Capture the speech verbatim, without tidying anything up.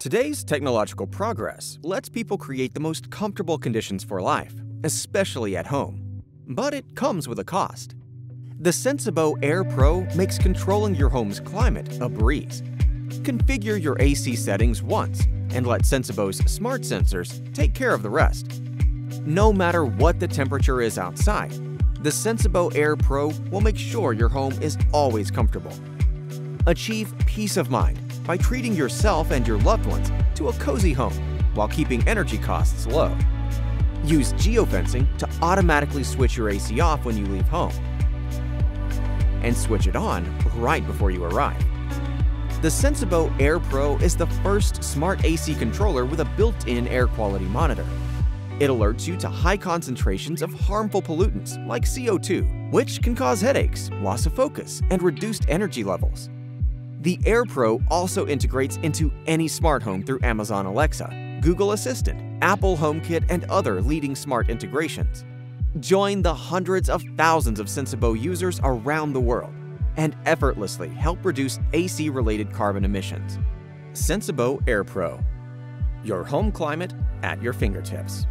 Today's technological progress lets people create the most comfortable conditions for life, especially at home. But it comes with a cost. The Sensibo Air Pro makes controlling your home's climate a breeze. Configure your A C settings once and let Sensibo's smart sensors take care of the rest. No matter what the temperature is outside, the Sensibo Air Pro will make sure your home is always comfortable. Achieve peace of mind by treating yourself and your loved ones to a cozy home while keeping energy costs low. Use geofencing to automatically switch your A C off when you leave home and switch it on right before you arrive. The Sensibo Air Pro is the first smart A C controller with a built-in air quality monitor. It alerts you to high concentrations of harmful pollutants like C O two, which can cause headaches, loss of focus, and reduced energy levels. The Air Pro also integrates into any smart home through Amazon Alexa, Google Assistant, Apple HomeKit, and other leading smart integrations. Join the hundreds of thousands of Sensibo users around the world and effortlessly help reduce A C-related carbon emissions. Sensibo Air Pro. Your home climate at your fingertips.